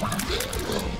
One day,